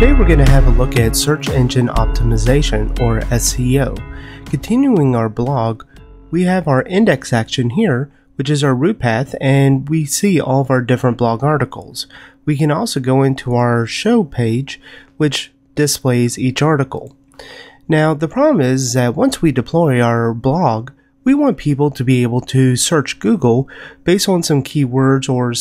Today we're going to have a look at search engine optimization, or SEO. Continuing our blog, we have our index action here, which is our root path, and we see all of our different blog articles. We can also go into our show page, which displays each article. Now the problem is that once we deploy our blog, we want people to be able to search Google based on some keywords or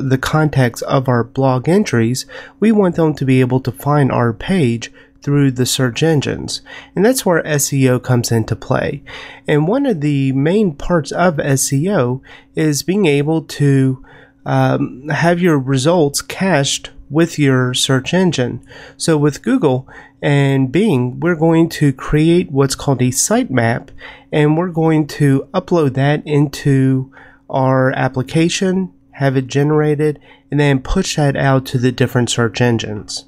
the context of our blog entries. We want them to be able to find our page through the search engines, and that's where SEO comes into play. And one of the main parts of SEO is being able to have your results cached with your search engine. So with Google and Bing, we're going to create what's called a sitemap, and we're going to upload that into our application, have it generated, and then push that out to the different search engines.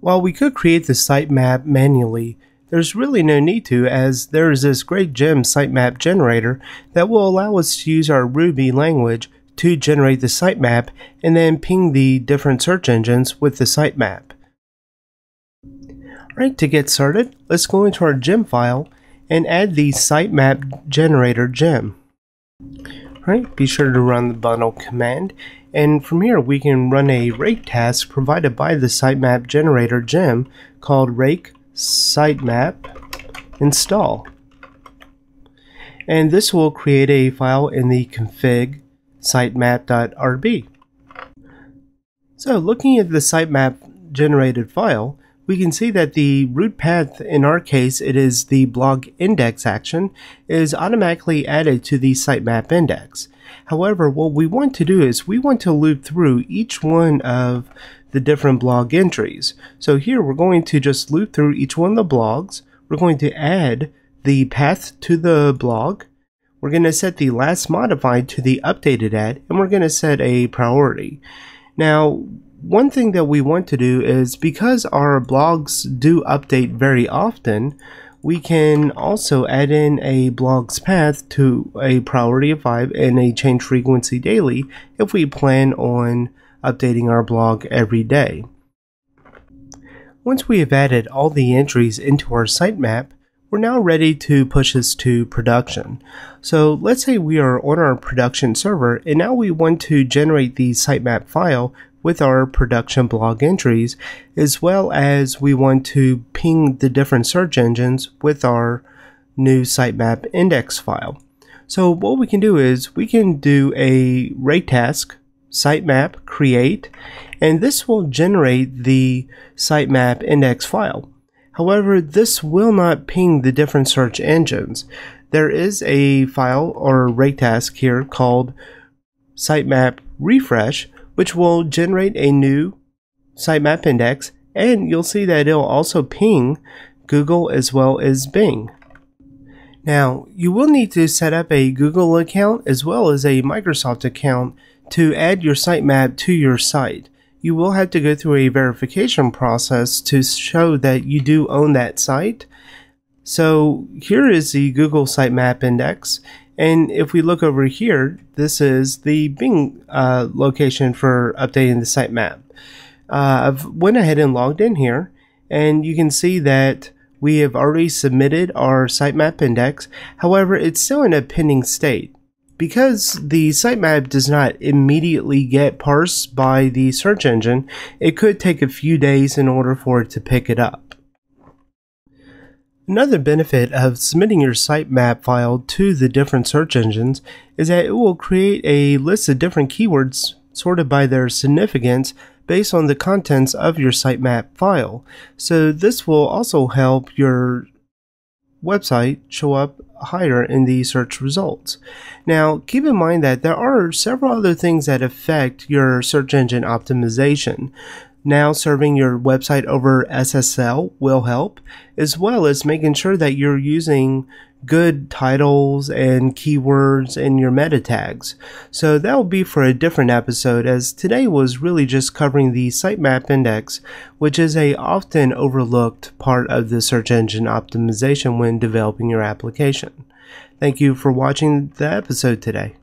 While we could create the sitemap manually, there's really no need to, as there is this great gem sitemap generator that will allow us to use our Ruby language to generate the sitemap and then ping the different search engines with the sitemap. Alright, to get started, let's go into our Gemfile and add the sitemap generator gem. Alright, be sure to run the bundle command, and from here we can run a rake task provided by the sitemap generator gem called rake sitemap install. And this will create a file in the config sitemap.rb. So looking at the sitemap generated file, we can see that the root path, in our case it is the blog index action, is automatically added to the sitemap index. However, what we want to do is we want to loop through each one of the different blog entries. So here we're going to just loop through each one of the blogs. We're going to add the path to the blog. We're going to set the last modified to the updated add, and we're going to set a priority. Now, one thing that we want to do is, because our blogs do update very often, we can also add in a blog's path to a priority of 5 and a change frequency daily if we plan on updating our blog every day. Once we have added all the entries into our sitemap, we're now ready to push this to production. So let's say we are on our production server, and now we want to generate the sitemap file with our production blog entries, as well as we want to ping the different search engines with our new sitemap index file. So what we can do is we can do a rake task, sitemap create, and this will generate the sitemap index file. However, this will not ping the different search engines. There is a file or rake task here called sitemap refresh, which will generate a new sitemap index, and you'll see that it'll also ping Google as well as Bing. Now, you will need to set up a Google account as well as a Microsoft account to add your sitemap to your site. You will have to go through a verification process to show that you do own that site. So here is the Google sitemap index, and if we look over here, this is the Bing location for updating the sitemap. I've went ahead and logged in here, and you can see that we have already submitted our sitemap index. However, it's still in a pending state. Because the sitemap does not immediately get parsed by the search engine, it could take a few days in order for it to pick it up. Another benefit of submitting your sitemap file to the different search engines is that it will create a list of different keywords sorted by their significance based on the contents of your sitemap file. So this will also help your website show up higher in the search results. Now, keep in mind that there are several other things that affect your search engine optimization. Now, serving your website over SSL will help, as well as making sure that you're using good titles and keywords in your meta tags. So that will be for a different episode, as today was really just covering the sitemap index, which is an often overlooked part of the search engine optimization when developing your application. Thank you for watching the episode today.